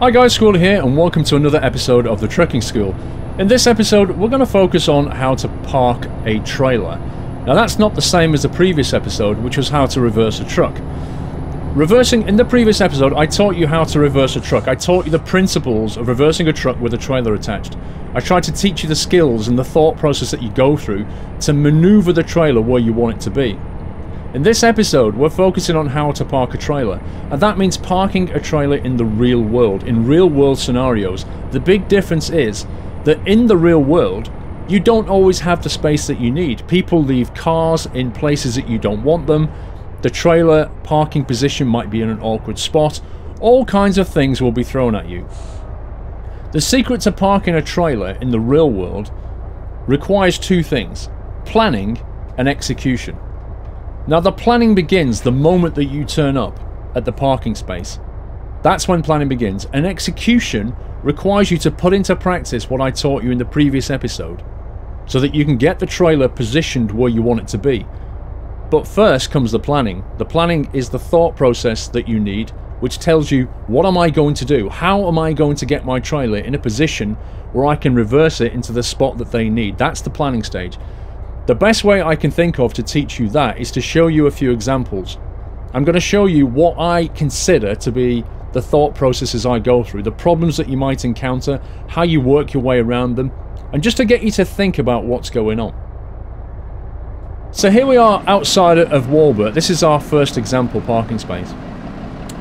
Hi guys, Squally here and welcome to another episode of The Trucking School. In this episode we're going to focus on how to park a trailer. Now that's not the same as the previous episode, which was how to reverse a truck. In the previous episode I taught you how to reverse a truck. I taught you the principles of reversing a truck with a trailer attached. I tried to teach you the skills and the thought process that you go through to maneuver the trailer where you want it to be. In this episode, we're focusing on how to park a trailer, and that means parking a trailer in the real world, in real world scenarios. The big difference is that in the real world, you don't always have the space that you need. People leave cars in places that you don't want them, the trailer parking position might be in an awkward spot, all kinds of things will be thrown at you. The secret to parking a trailer in the real world requires two things: planning and execution. Now the planning begins the moment that you turn up at the parking space. That's when planning begins, and execution requires you to put into practice what I taught you in the previous episode so that you can get the trailer positioned where you want it to be. But first comes the planning. The planning is the thought process that you need, which tells you, what am I going to do? How am I going to get my trailer in a position where I can reverse it into the spot that they need? That's the planning stage. The best way I can think of to teach you that is to show you a few examples. I'm going to show you what I consider to be the thought processes I go through, the problems that you might encounter, how you work your way around them, and just to get you to think about what's going on. So here we are outside of Walbert. This is our first example parking space.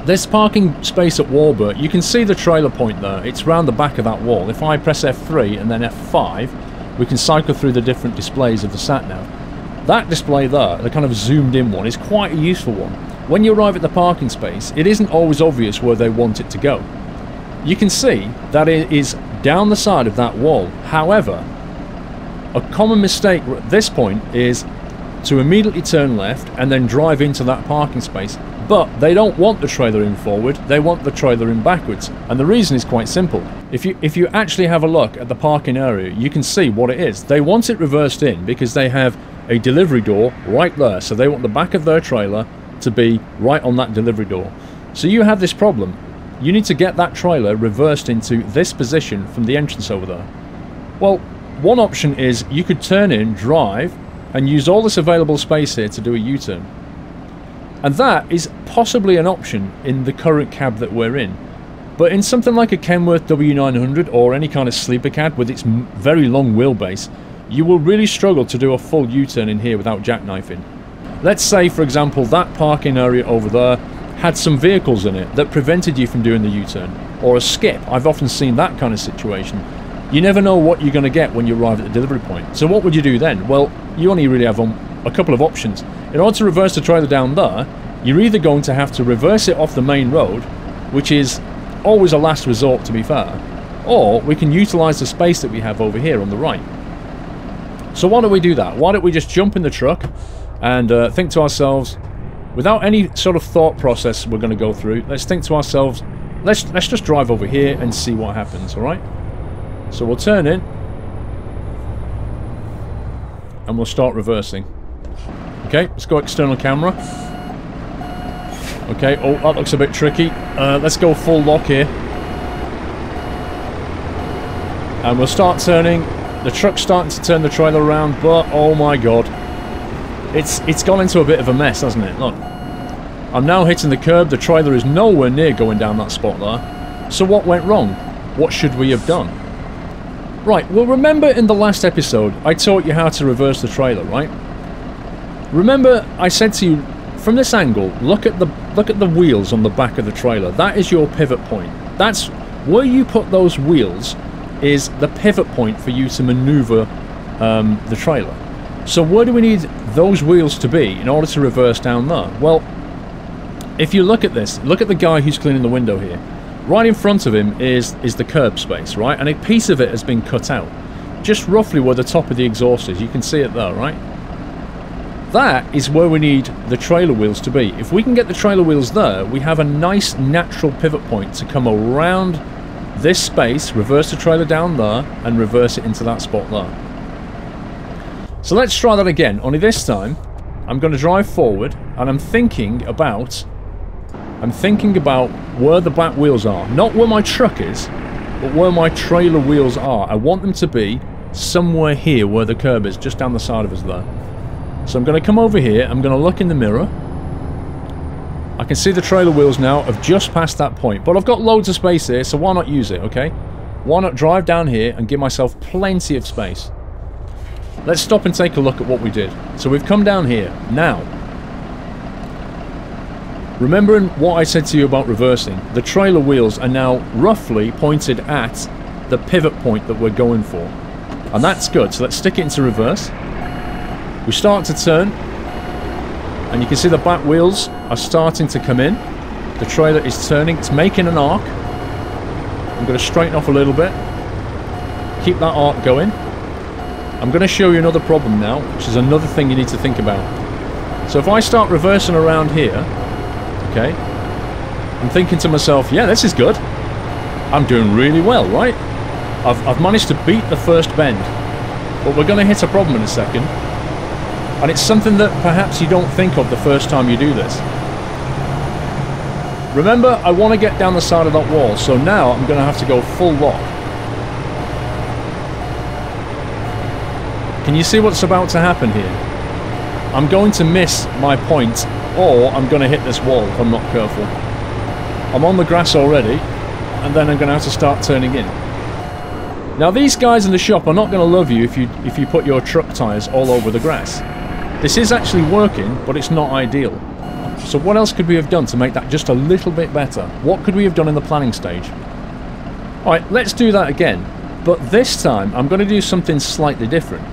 This parking space at Walbert, you can see the trailer point there. It's round the back of that wall. If I press F3 and then F5, we can cycle through the different displays of the sat-nav. That display there, the kind of zoomed in one, is quite a useful one. When you arrive at the parking space, it isn't always obvious where they want it to go. You can see that it is down the side of that wall. However, a common mistake at this point is to immediately turn left and then drive into that parking space. But they don't want the trailer in forward, they want the trailer in backwards. And the reason is quite simple. If you actually have a look at the parking area, you can see what it is. They want it reversed in because they have a delivery door right there. So they want the back of their trailer to be right on that delivery door. So you have this problem. You need to get that trailer reversed into this position from the entrance over there. Well, one option is you could turn in, drive, and use all this available space here to do a U-turn. And that is possibly an option in the current cab that we're in. But in something like a Kenworth W900 or any kind of sleeper cab with its very long wheelbase, you will really struggle to do a full U-turn in here without jackknifing. Let's say, for example, that parking area over there had some vehicles in it that prevented you from doing the U-turn. Or a skip. I've often seen that kind of situation. You never know what you're going to get when you arrive at the delivery point. So what would you do then? Well, you only really have a couple of options. In order to reverse the trailer down there, you're either going to have to reverse it off the main road, which is always a last resort to be fair, or we can utilise the space that we have over here on the right. So why don't we do that? Why don't we just jump in the truck and think to ourselves, without any sort of thought process we're going to go through, let's think to ourselves, let's just drive over here and see what happens, alright? So we'll turn in, and we'll start reversing. Okay, let's go external camera. Okay, oh, that looks a bit tricky. Let's go full lock here. And we'll start turning. The truck's starting to turn the trailer around, but oh my god. It's gone into a bit of a mess, hasn't it? Look. I'm now hitting the curb. The trailer is nowhere near going down that spot there. So what went wrong? What should we have done? Right, well remember in the last episode, I taught you how to reverse the trailer, right? Remember, I said to you, from this angle, look at the wheels on the back of the trailer. That is your pivot point. That's where you put those wheels is the pivot point for you to maneuver the trailer. So where do we need those wheels to be in order to reverse down there? Well, if you look at this, look at the guy who's cleaning the window here. Right in front of him is the curb space, right? And a piece of it has been cut out. Just roughly where the top of the exhaust is. You can see it there, right? That is where we need the trailer wheels to be. If we can get the trailer wheels there, we have a nice natural pivot point to come around this space, reverse the trailer down there, and reverse it into that spot there. So let's try that again, only this time I'm going to drive forward, and I'm thinking about I'm thinking about where the back wheels are. Not where my truck is, but where my trailer wheels are. I want them to be somewhere here where the curb is, just down the side of us there. So I'm going to come over here, I'm going to look in the mirror. I can see the trailer wheels now. I've just passed that point. But I've got loads of space here, so why not use it, okay? Why not drive down here and give myself plenty of space? Let's stop and take a look at what we did. So we've come down here. Now, remembering what I said to you about reversing, the trailer wheels are now roughly pointed at the pivot point that we're going for. And that's good, so let's stick it into reverse. We start to turn, and you can see the back wheels are starting to come in. The trailer is turning, it's making an arc. I'm going to straighten off a little bit, keep that arc going. I'm going to show you another problem now, which is another thing you need to think about. So if I start reversing around here, okay, I'm thinking to myself, yeah, this is good. I'm doing really well, right? I've managed to beat the first bend. But we're going to hit a problem in a second. And it's something that perhaps you don't think of the first time you do this. Remember, I want to get down the side of that wall, so now I'm going to have to go full lock. Can you see what's about to happen here? I'm going to miss my point, or I'm going to hit this wall if I'm not careful. I'm on the grass already, and then I'm going to have to start turning in. Now these guys in the shop are not going to love you if you put your truck tyres all over the grass. This is actually working, but it's not ideal. So what else could we have done to make that just a little bit better? What could we have done in the planning stage? Alright, let's do that again. But this time, I'm going to do something slightly different.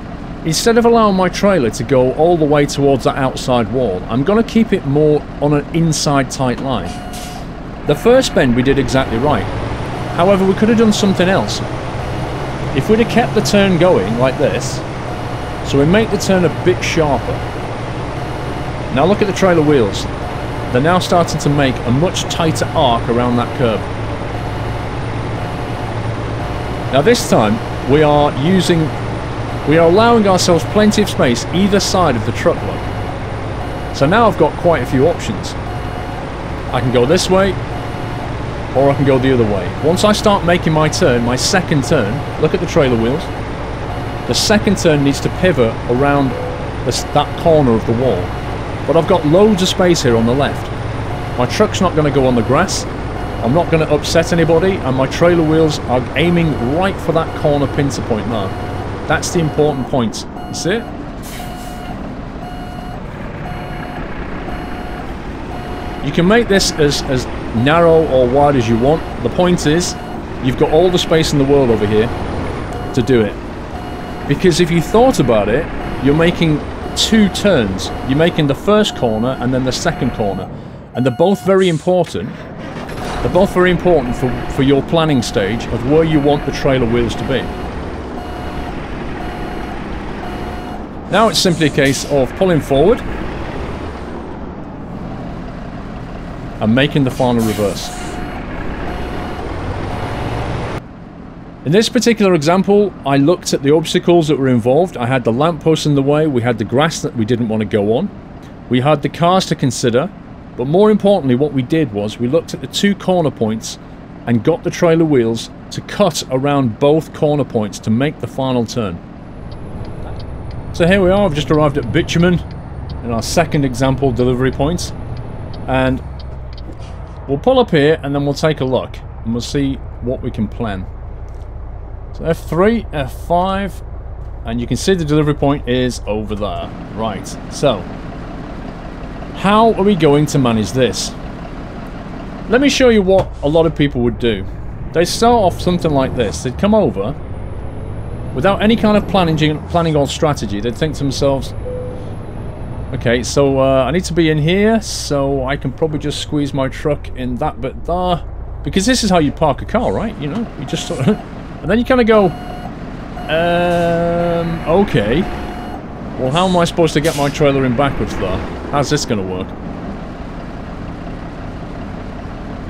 Instead of allowing my trailer to go all the way towards that outside wall, I'm going to keep it more on an inside tight line. The first bend we did exactly right. However, we could have done something else. If we'd have kept the turn going like this, so we make the turn a bit sharper. Now look at the trailer wheels. They're now starting to make a much tighter arc around that curb. Now this time, we are allowing ourselves plenty of space either side of the truck lock. So now I've got quite a few options. I can go this way, or I can go the other way. Once I start making my turn, my second turn, look at the trailer wheels, the second turn needs to pivot around that corner of the wall. But I've got loads of space here on the left. My truck's not going to go on the grass, I'm not going to upset anybody, and my trailer wheels are aiming right for that corner pincer point mark. That's the important point. That's it. You can make this as narrow or wide as you want. The point is, you've got all the space in the world over here to do it. Because if you thought about it, you're making two turns. You're making the first corner and then the second corner. And they're both very important. They're both very important for your planning stage of where you want the trailer wheels to be. Now it's simply a case of pulling forward and making the final reverse. In this particular example, I looked at the obstacles that were involved. I had the lampposts in the way, we had the grass that we didn't want to go on, we had the cars to consider, but more importantly what we did was we looked at the two corner points and got the trailer wheels to cut around both corner points to make the final turn. So here we are, I've just arrived at Bitumen in our second example delivery point, and we'll pull up here and then we'll take a look and we'll see what we can plan. So F3, F5, and you can see the delivery point is over there. Right, so how are we going to manage this? Let me show you what a lot of people would do. They start off something like this, they'd come over without any kind of planning or strategy. They'd think to themselves, okay, so I need to be in here, so I can probably just squeeze my truck in that bit there. Because this is how you park a car, right? You know, you just sort of... and then you kind of go, okay. Well, how am I supposed to get my trailer in backwards there? How's this going to work?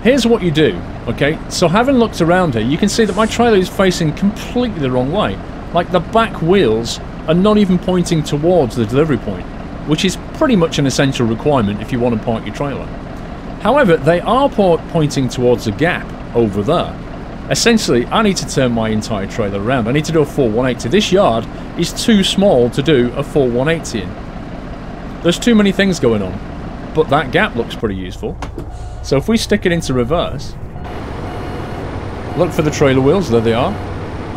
Here's what you do, okay? So having looked around here, you can see that my trailer is facing completely the wrong way. Like, the back wheels are not even pointing towards the delivery point, which is pretty much an essential requirement if you want to park your trailer. However, they are pointing towards a gap over there. Essentially, I need to turn my entire trailer around. I need to do a full 180. This yard is too small to do a full 180 in. There's too many things going on, but that gap looks pretty useful. So if we stick it into reverse, look for the trailer wheels, there they are.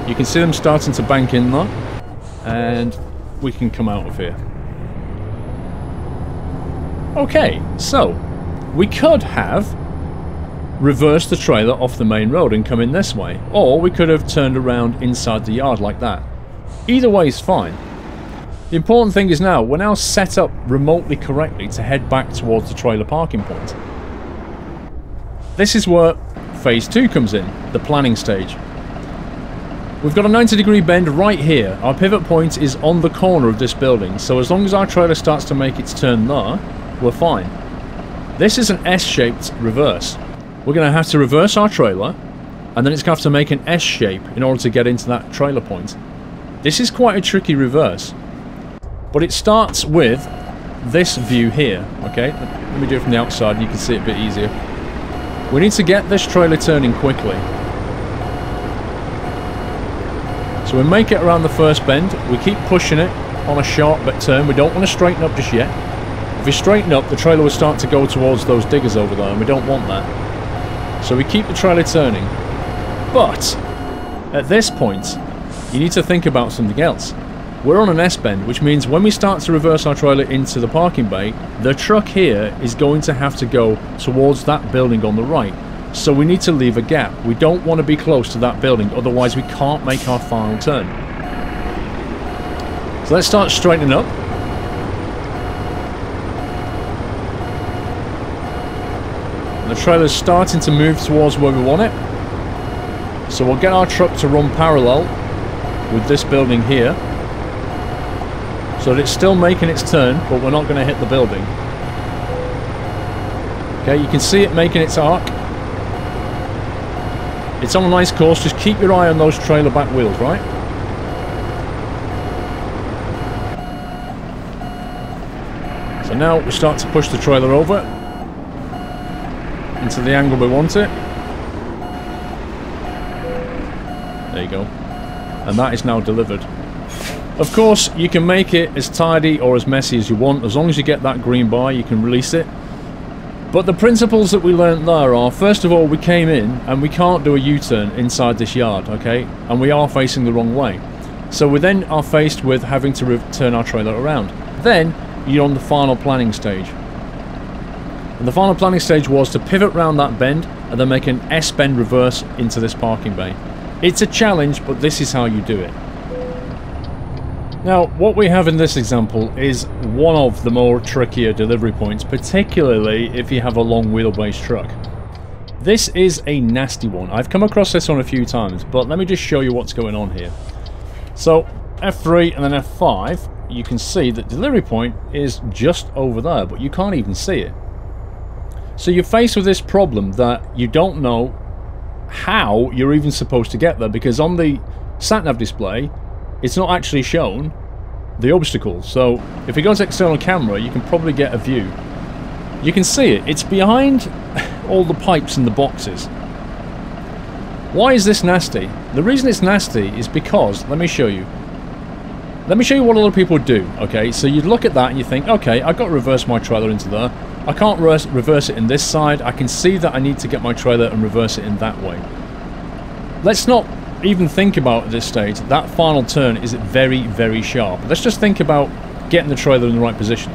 You can see them starting to bank in there, and we can come out of here. Okay, so we could have reversed the trailer off the main road and come in this way, or we could have turned around inside the yard like that. Either way is fine. The important thing is now, we're now set up remotely correctly to head back towards the trailer parking point. This is where phase 2 comes in, the planning stage. We've got a 90-degree bend right here. Our pivot point is on the corner of this building, so as long as our trailer starts to make its turn there, we're fine. This is an S-shaped reverse. We're going to have to reverse our trailer, and then it's going to have to make an S shape in order to get into that trailer point. This is quite a tricky reverse, but it starts with this view here. Okay, let me do it from the outside and you can see it a bit easier. We need to get this trailer turning quickly. So we make it around the first bend, we keep pushing it on a sharp but turn. We don't want to straighten up just yet. If we straighten up, the trailer will start to go towards those diggers over there, and we don't want that. So we keep the trailer turning, but at this point you need to think about something else. We're on an S-bend, which means when we start to reverse our trailer into the parking bay, the truck here is going to have to go towards that building on the right. So we need to leave a gap. We don't want to be close to that building, otherwise we can't make our final turn. So let's start straightening up. The trailer's starting to move towards where we want it. So we'll get our truck to run parallel with this building here, so that it's still making its turn, but we're not going to hit the building. Okay, you can see it making its arc. It's on a nice course, just keep your eye on those trailer back wheels, right? So now we start to push the trailer over into the angle we want it. There you go. And that is now delivered. Of course, you can make it as tidy or as messy as you want. As long as you get that green bar, you can release it. But the principles that we learned there are, first of all, we came in and we can't do a U-turn inside this yard, okay? And we are facing the wrong way. So we then are faced with having to turn our trailer around. Then you're on the final planning stage. And the final planning stage was to pivot round that bend and then make an S-bend reverse into this parking bay. It's a challenge, but this is how you do it. Now, what we have in this example is one of the more trickier delivery points, particularly if you have a long wheelbase truck. This is a nasty one. I've come across this one a few times, but let me just show you what's going on here. So, F3 and then F5, you can see that delivery point is just over there, but you can't even see it. So you're faced with this problem that you don't know how you're even supposed to get there, because on the sat-nav display, it's not actually shown the obstacle. So if you go to external camera, you can probably get a view. You can see it. It's behind all the pipes and the boxes. Why is this nasty? The reason it's nasty is because, let me show you. Let me show you what a lot of people do, okay? So you'd look at that and you think, okay, I've got to reverse my trailer into there. I can't reverse it in this side. I can see that I need to get my trailer and reverse it in that way. Let's not even think about at this stage. That final turn is very, very sharp. Let's just think about getting the trailer in the right position.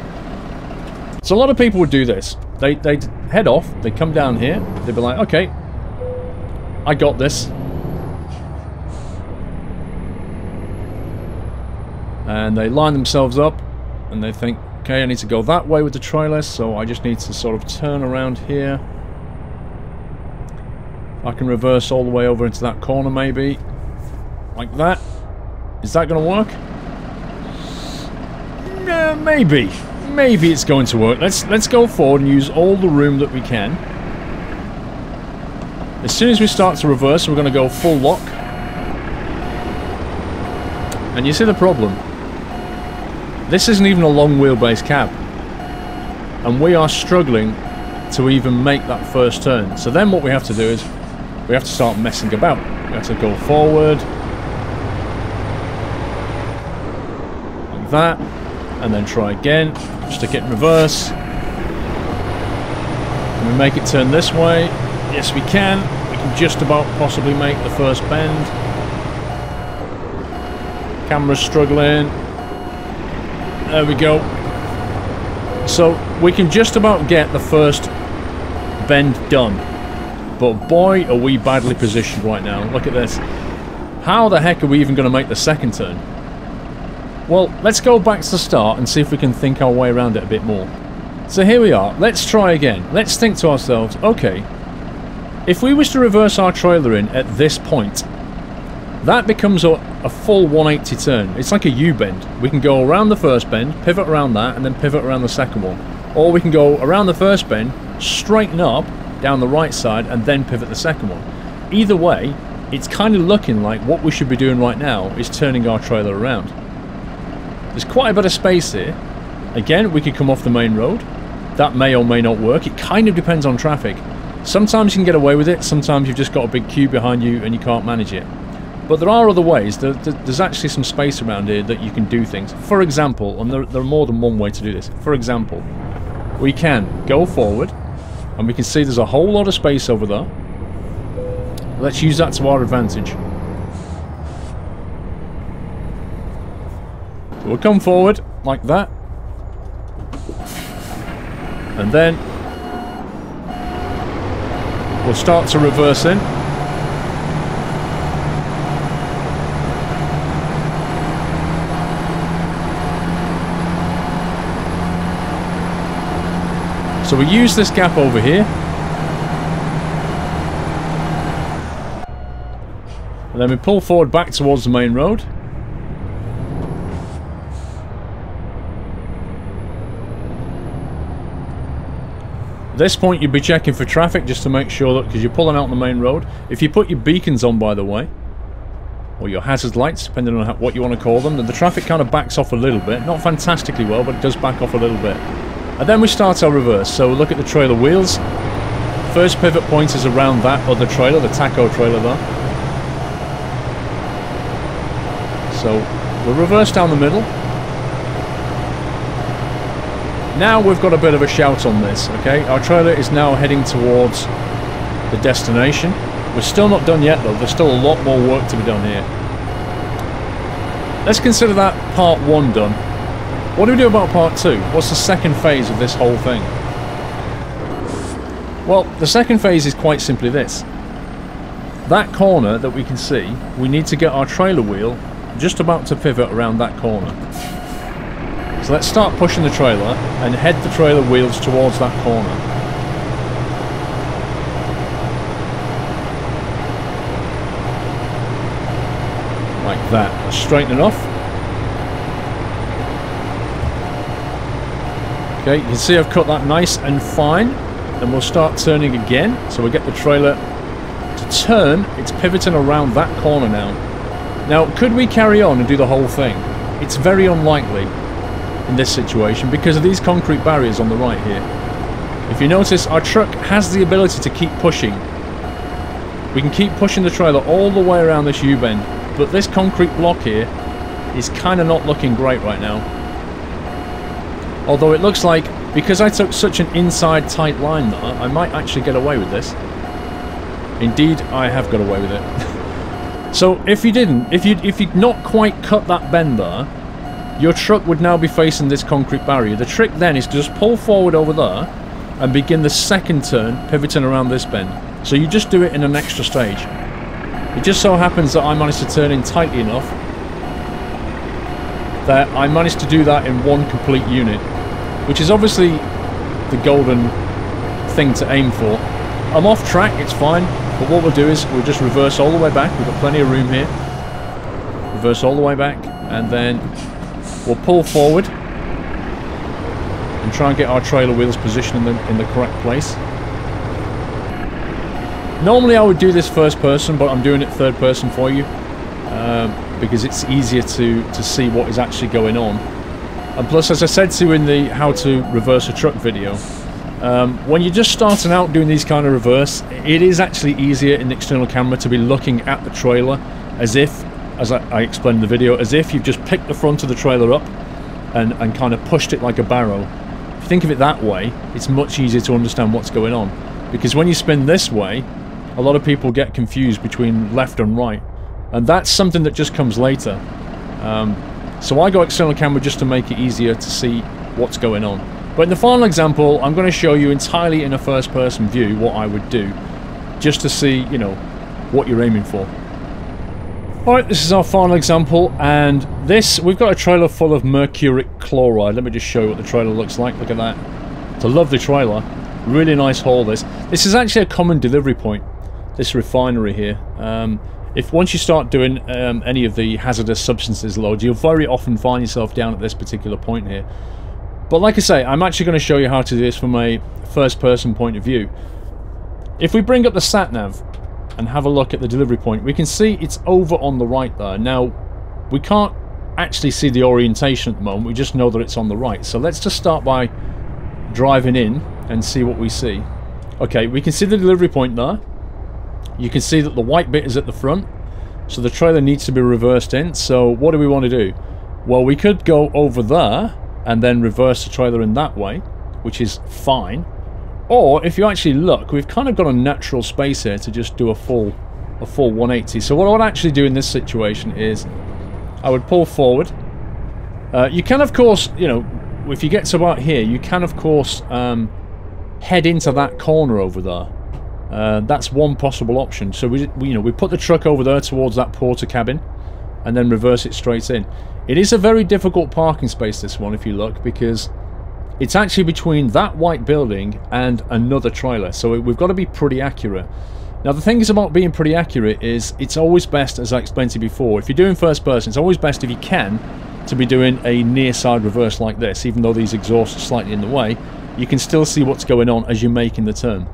So a lot of people would do this. They'd head off. They'd come down here. They'd be like, okay, I got this. And they line themselves up and they think, okay, I need to go that way with the trailer, so I just need to sort of turn around here. I can reverse all the way over into that corner maybe. Like that. Is that going to work? Maybe. Maybe it's going to work. Let's go forward and use all the room that we can. As soon as we start to reverse, we're going to go full lock. And you see the problem. This isn't even a long wheelbase cab, and we are struggling to even make that first turn. So then what we have to do is we have to start messing about. We have to go forward, like that, and then try again, stick it in reverse. Can we make it turn this way? Yes, we can. We can just about possibly make the first bend. Camera's struggling. There we go. So we can just about get the first bend done, but boy are we badly positioned right now. Look at this. How the heck are we even going to make the second turn? Well, let's go back to the start and see if we can think our way around it a bit more. So here we are. Let's try again. Let's think to ourselves, okay, if we was to reverse our trailer in at this point, that becomes a full 180 turn. It's like a U-bend. We can go around the first bend, pivot around that, and then pivot around the second one. Or we can go around the first bend, straighten up down the right side, and then pivot the second one. Either way, it's kind of looking like what we should be doing right now is turning our trailer around. There's quite a bit of space here. Again, we could come off the main road. That may or may not work. It kind of depends on traffic. Sometimes you can get away with it. Sometimes you've just got a big queue behind you and you can't manage it. But there are other ways. There's actually some space around here that you can do things. For example, and there are more than one way to do this. For example, we can go forward and we can see there's a whole lot of space over there. Let's use that to our advantage. So we'll come forward like that, and then we'll start to reverse in. So we use this gap over here, and then we pull forward back towards the main road. At this point you'd be checking for traffic just to make sure that, because you're pulling out on the main road. If you put your beacons on, by the way, or your hazard lights, depending on what you want to call them, then the traffic kind of backs off a little bit. Not fantastically well, but it does back off a little bit. And then we start our reverse. So we'll look at the trailer wheels. First pivot point is around that other trailer, the taco trailer there. So we'll reverse down the middle. Now we've got a bit of a shout on this, okay? Our trailer is now heading towards the destination. We're still not done yet, though. There's still a lot more work to be done here. Let's consider that part one done. What do we do about part two? What's the second phase of this whole thing? Well, the second phase is quite simply this. That corner that we can see, we need to get our trailer wheel just about to pivot around that corner. So let's start pushing the trailer and head the trailer wheels towards that corner. Like that. Let's straighten it off. Okay, you can see I've cut that nice and fine. Then we'll start turning again. So we'll get the trailer to turn. It's pivoting around that corner now. Now, could we carry on and do the whole thing? It's very unlikely in this situation because of these concrete barriers on the right here. If you notice, our truck has the ability to keep pushing. We can keep pushing the trailer all the way around this U-bend, but this concrete block here is kind of not looking great right now. Although it looks like, because I took such an inside tight line there, I might actually get away with this. Indeed, I have got away with it. So if you didn't, if you'd not quite cut that bend there, your truck would now be facing this concrete barrier. The trick then is to just pull forward over there and begin the second turn, pivoting around this bend. So you just do it in an extra stage. It just so happens that I managed to turn in tightly enough that I managed to do that in one complete unit, which is obviously the golden thing to aim for. I'm off track, it's fine, but what we'll do is we'll just reverse all the way back. We've got plenty of room here. Reverse all the way back, and then we'll pull forward and try and get our trailer wheels positioned in the correct place. Normally I would do this first person, but I'm doing it third person for you because it's easier to see what is actually going on. And plus, as I said to you in the how to reverse a truck video, When you're just starting out doing these kind of reverse, it is actually easier in the external camera to be looking at the trailer as if, as I explained in the video, as if you've just picked the front of the trailer up and kind of pushed it like a barrow. If you think of it that way, it's much easier to understand what's going on. Because when you spin this way, a lot of people get confused between left and right. And that's something that just comes later. So I go external camera just to make it easier to see what's going on. But in the final example, I'm going to show you entirely in a first-person view what I would do, just to see, you know, what you're aiming for. Alright, this is our final example, and this, we've got a trailer full of mercuric chloride. Let me just show you what the trailer looks like. Look at that. It's a lovely trailer. Really nice haul, this. This is actually a common delivery point, this refinery here. If once you start doing any of the hazardous substances loads, you'll very often find yourself down at this particular point here. But like I say, I'm actually going to show you how to do this from a first-person point of view. If we bring up the sat-nav and have a look at the delivery point, we can see it's over on the right there. Now, we can't actually see the orientation at the moment, we just know that it's on the right. So let's just start by driving in and see what we see. Okay, we can see the delivery point there. You can see that the white bit is at the front, so the trailer needs to be reversed in. So what do we want to do? Well, we could go over there and then reverse the trailer in that way, which is fine. Or if you actually look, we've kind of got a natural space here to just do a full 180. So what I would actually do in this situation is I would pull forward. You can, of course, you know, if you get to about here, you can, of course, head into that corner over there. That's one possible option. So we put the truck over there towards that porter cabin and then reverse it straight in. It is a very difficult parking space, this one, if you look, because it's actually between that white building and another trailer. So we've got to be pretty accurate. Now, the thing is about being pretty accurate is it's always best, as I explained to you before, if you're doing first person, it's always best if you can to be doing a near side reverse like this. Even though these exhausts are slightly in the way, you can still see what's going on as you're making the turn.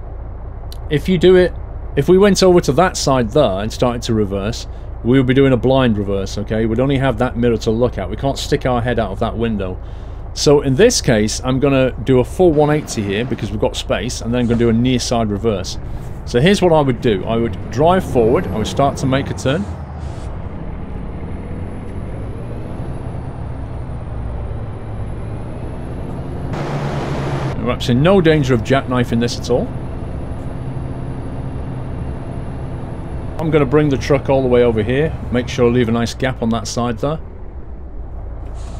If you do it, if we went over to that side there and started to reverse, we would be doing a blind reverse, okay? We'd only have that mirror to look at. We can't stick our head out of that window. So in this case, I'm going to do a full 180 here because we've got space, and then I'm going to do a near side reverse. So here's what I would do. I would drive forward. I would start to make a turn. We're absolutely no danger of jackknifing this at all. I'm going to bring the truck all the way over here, make sure I leave a nice gap on that side there.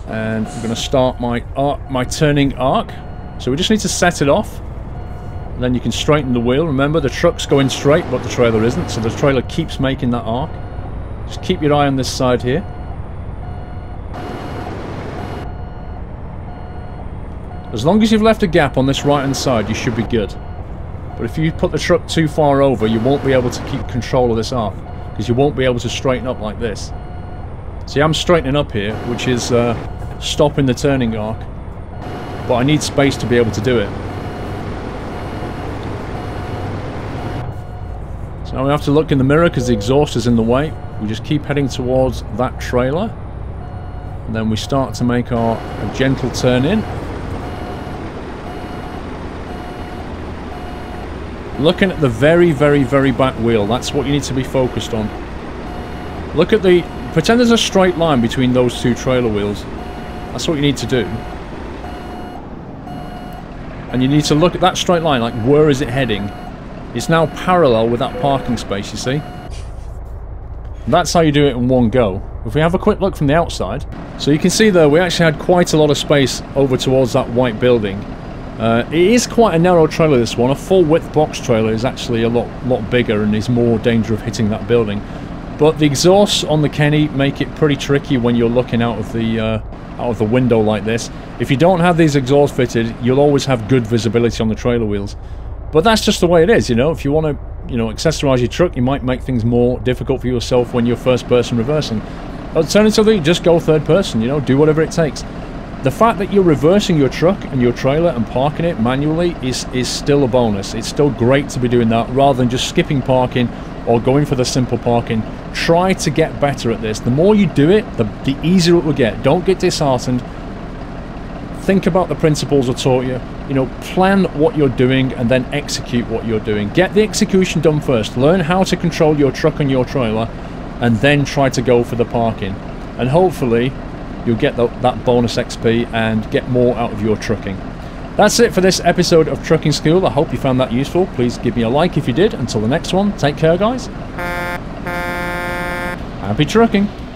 And I'm going to start my turning arc. So we just need to set it off. And then you can straighten the wheel. Remember, the truck's going straight, but the trailer isn't. So the trailer keeps making that arc. Just keep your eye on this side here. As long as you've left a gap on this right-hand side, you should be good. But if you put the truck too far over, you won't be able to keep control of this arc, because you won't be able to straighten up like this. See, I'm straightening up here, which is stopping the turning arc. But I need space to be able to do it. So now we have to look in the mirror because the exhaust is in the way. We just keep heading towards that trailer. And then we start to make our gentle turn in. Looking at the very, very, very back wheel. That's what you need to be focused on. Look at the... Pretend there's a straight line between those two trailer wheels. That's what you need to do. And you need to look at that straight line, like, where is it heading? It's now parallel with that parking space, you see? And that's how you do it in one go. If we have a quick look from the outside... So you can see there, we actually had quite a lot of space over towards that white building. It is quite a narrow trailer, this one. A full width box trailer is actually a lot bigger and is more danger of hitting that building. But the exhausts on the Kenny make it pretty tricky when you're looking out of the window like this. If you don't have these exhausts fitted, you'll always have good visibility on the trailer wheels. But that's just the way it is, you know. If you want to, you know, accessorize your truck, you might make things more difficult for yourself when you're first person reversing. Alternatively, just go third person, you know, do whatever it takes. The fact that you're reversing your truck and your trailer and parking it manually is still a bonus. It's still great to be doing that rather than just skipping parking or going for the simple parking. Try to get better at this. The more you do it, the easier it will get. Don't get disheartened. Think about the principles I taught you. you know, plan what you're doing and then execute what you're doing. Get the execution done first. Learn how to control your truck and your trailer, and then try to go for the parking. And hopefully you'll get that bonus XP and get more out of your trucking. That's it for this episode of Trucking School. I hope you found that useful. Please give me a like if you did. Until the next one, take care, guys. Happy trucking.